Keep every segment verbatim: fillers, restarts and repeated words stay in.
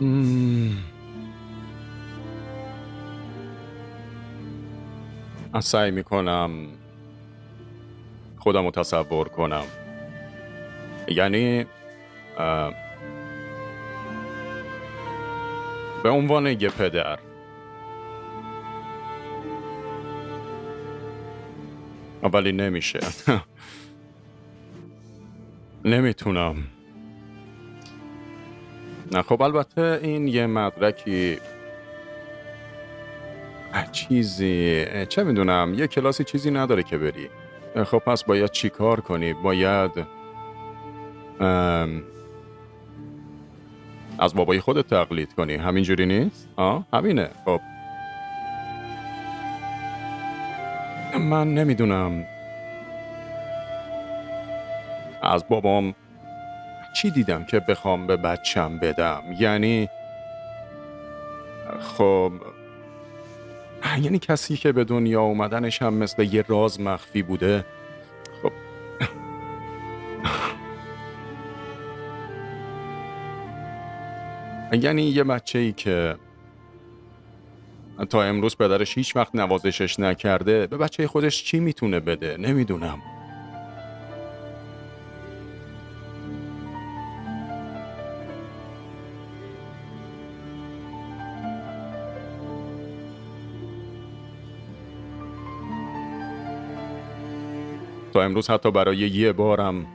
مم. سعی میکنم خودم رو تصور کنم، یعنی به عنوان یه پدر ولی نمیشه. نمیتونم. نه خب البته این یه مدرکی چیزی، چه میدونم، یه کلاسی چیزی نداره که بری. خب پس باید چی کار کنی؟ باید ام... از بابای خودت تقلید کنی، همینجوری نیست؟ آه همینه. خب من نمیدونم از بابام چی دیدم که بخوام به بچم بدم، یعنی خب یعنی کسی که به دنیا اومدنش هم مثل یه راز مخفی بوده. خب یعنی یه بچه‌ای که تا امروز پدرش هیچ وقت نوازشش نکرده به بچه خودش چی میتونه بده؟ نمیدونم. تا امروز حتی برای یه بارم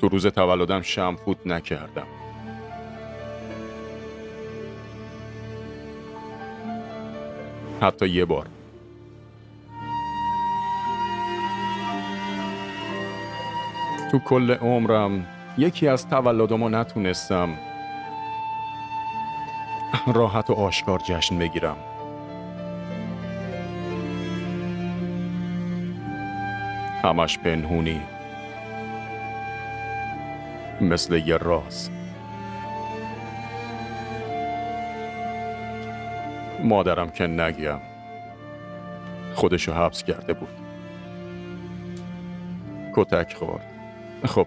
تو روز تولدم شمع فوت نکردم. حتی یه بار. تو کل عمرم یکی از تولدامو نتونستم راحت و آشکار جشن بگیرم. همش پنهونی، مثل یه راز. مادرم که نگیم، خودشو حبس کرده بود، کتک خورد. خب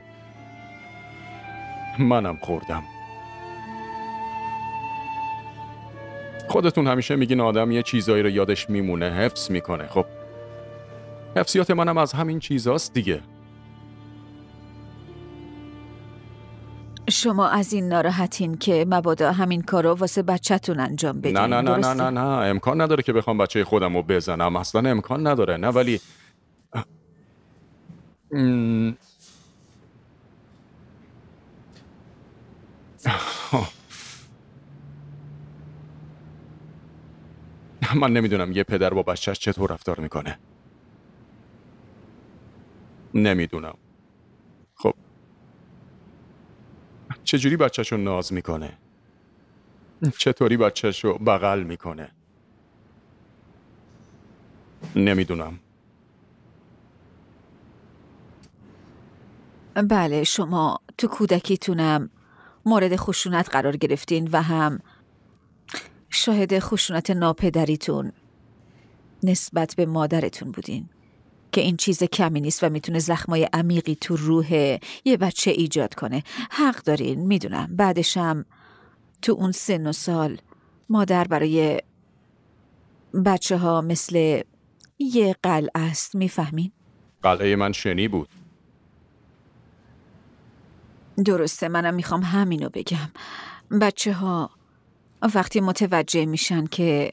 منم خوردم. خودتون همیشه میگین آدم یه چیزایی رو یادش میمونه، حفظ میکنه. خب حفظیات منم از همین چیزاست دیگه. شما از این ناراحتین که مبادا همین کارو واسه بچه‌تون انجام بدین؟ نه نه نه نه نه نه امکان نداره که بخوام بچه خودم رو بزنم، اصلا امکان نداره. نه ولی من نمیدونم یه پدر با بچه‌ش چطور رفتار میکنه، نمیدونم. خب چجوری بچه‌شو ناز میکنه، چطوری بچه‌شو بغل میکنه، نمیدونم. بله شما تو کودکیتونم مورد خشونت قرار گرفتین و هم شاهد خشونت ناپدریتون نسبت به مادرتون بودین که این چیز کمی نیست و میتونه زخمای عمیقی تو روح یه بچه ایجاد کنه. حق دارین، میدونم. بعدشم تو اون سن و سال مادر برای بچه ها مثل یه قلعه است، میفهمین؟ قلعه من شنی بود. درسته، منم میخوام همینو بگم. بچه ها وقتی متوجه میشن که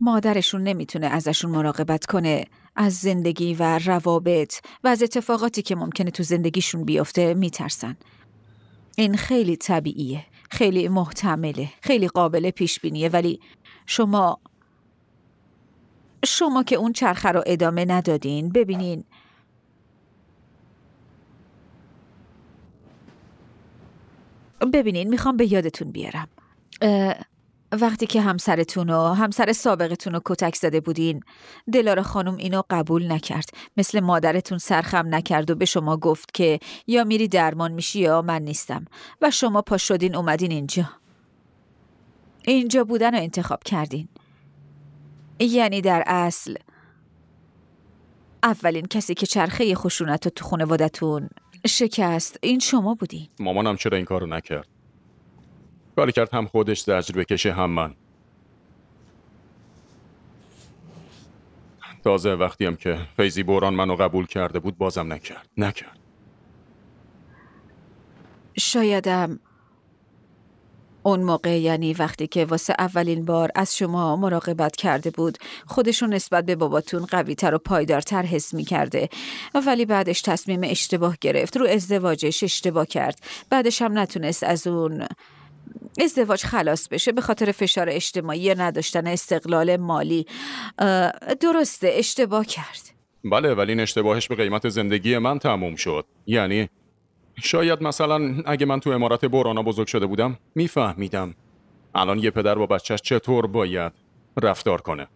مادرشون نمیتونه ازشون مراقبت کنه، از زندگی و روابط و از اتفاقاتی که ممکنه تو زندگیشون بیفته میترسن. این خیلی طبیعیه، خیلی محتمله، خیلی قابل پیش بینیه. ولی شما شما که اون چرخه رو ادامه ندادین. ببینین ببینین میخوام به یادتون بیارم وقتی که همسرتون و همسر سابقتون رو کتک زده بودین، دلارا خانم اینو قبول نکرد. مثل مادرتون سرخم نکرد و به شما گفت که یا میری درمان میشی یا من نیستم. و شما پا شدین اومدین اینجا. اینجا بودن رو انتخاب کردین. یعنی در اصل اولین کسی که چرخه خشونت رو تو خانوادتون شکست این شما بودین. مامانم چرا این کارو نکرد؟ کاری کرد هم خودش زجر بکشه هم من. تازه وقتی هم که فیضی بوران منو قبول کرده بود بازم نکرد نکرد شایدم اون موقع، یعنی وقتی که واسه اولین بار از شما مراقبت کرده بود، خودشون نسبت به باباتون قوی‌تر و پایدارتر حس می کرده، ولی بعدش تصمیم اشتباه گرفت، رو ازدواجش اشتباه کرد، بعدش هم نتونست از اون ازدواج خلاص بشه به خاطر فشار اجتماعی یا نداشتن استقلال مالی. درسته اشتباه کرد، بله، ولی این اشتباهش به قیمت زندگی من تموم شد. یعنی شاید مثلا اگه من تو امارت بورانا بزرگ شده بودم میفهمیدم الان یه پدر با بچهش چطور باید رفتار کنه.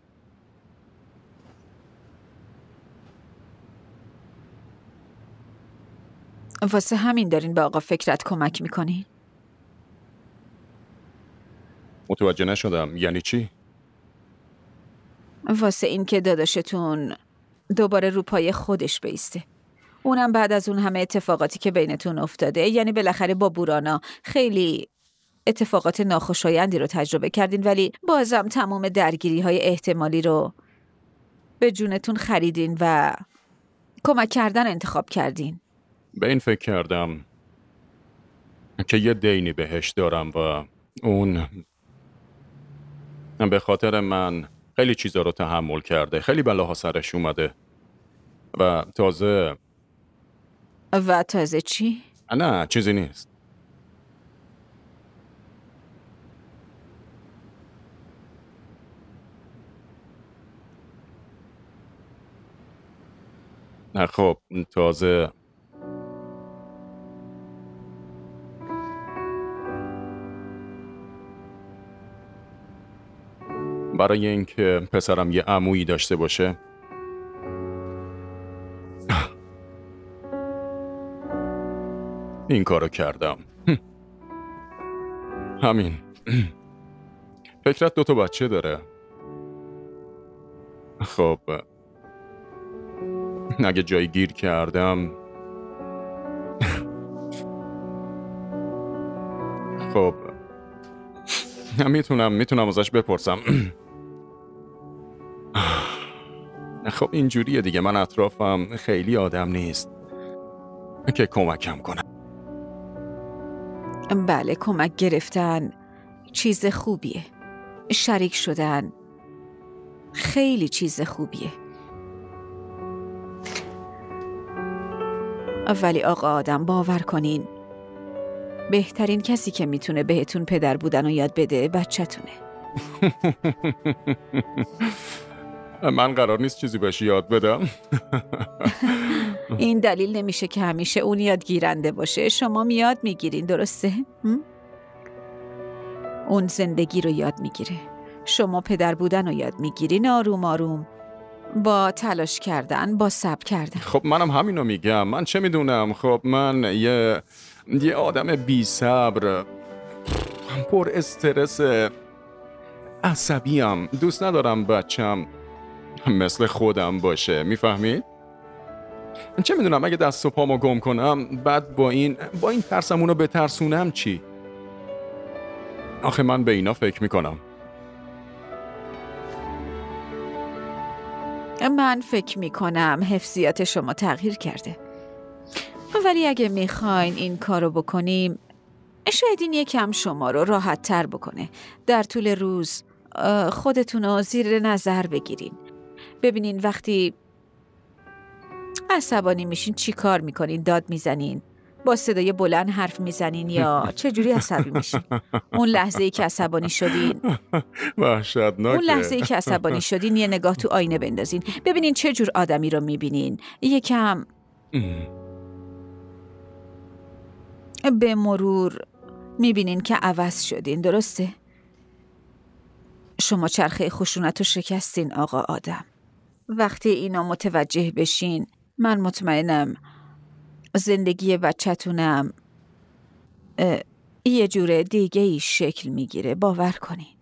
واسه همین دارین به آقا فکرت کمک میکنین؟ متوجه نشدم یعنی چی؟ واسه این که داداشتون دوباره رو پای خودش بیسته، اونم بعد از اون همه اتفاقاتی که بینتون افتاده. یعنی بالاخره با بورانا خیلی اتفاقات ناخوشایندی رو تجربه کردین، ولی بازم تمام درگیری های احتمالی رو به جونتون خریدین و کمک کردن انتخاب کردین. به این فکر کردم که یه دینی بهش دارم و اون به خاطر من خیلی چیزا رو تحمل کرده، خیلی بلاها سرش اومده و تازه و تازه چی؟ نه چیزی نیست. نه خب تازه برای اینکه پسرم یه عمویی داشته باشه این کارو کردم. همین. فکرت دو تا بچه داره. خب اگه جایی گیر کردم خب میتونم میتونم ازش بپرسم. خب اینجوریه دیگه، من اطرافم خیلی آدم نیست که کمکم کنم. بله، کمک گرفتن چیز خوبیه، شریک شدن خیلی چیز خوبیه، ولی آقا آدم باور کنین بهترین کسی که میتونه بهتون پدر بودن و یاد بده بچه‌تونه. من قرار نیست چیزی بهش یاد بدم. این دلیل نمیشه که همیشه اون یاد گیرنده باشه. شما میاد میگیرین، درسته؟ اون زندگی رو یاد میگیره، شما پدر بودن رو یاد میگیرین، آروم آروم، با تلاش کردن، با صبر کردن. خب منم همینو میگم، من چه میدونم. خب من یه یه آدم بی صبر، پر استرس، عصبیم، دوست ندارم بچم مثل خودم باشه، میفهمید؟ چه میدونم اگه دست و پامو گم کنم بعد با این با این ترسمونو بترسونم چی؟ آخه من به اینا فکر میکنم. من فکر میکنم حفظیات شما تغییر کرده، ولی اگه میخواین این کارو بکنیم شاید این یکم شما رو راحت تر بکنه. در طول روز خودتونو زیر نظر بگیرین، ببینین وقتی عصبانی میشین چی کار میکنین، داد میزنین، با صدای بلند حرف میزنین، یا چجوری عصبی میشین. اون لحظه ای که عصبانی شدین وحشتناکه. اون لحظه ای که عصبانی شدین یه نگاه تو آینه بندازین، ببینین چه جور آدمی رو میبینین، یکم به مرور میبینین که عوض شدین، درسته؟ شما چرخه خشونت رو شکستین آقا آدم. وقتی اینا متوجه بشین من مطمئنم زندگی بچه‌تونم یه جور دیگه ای شکل میگیره، باور کنین.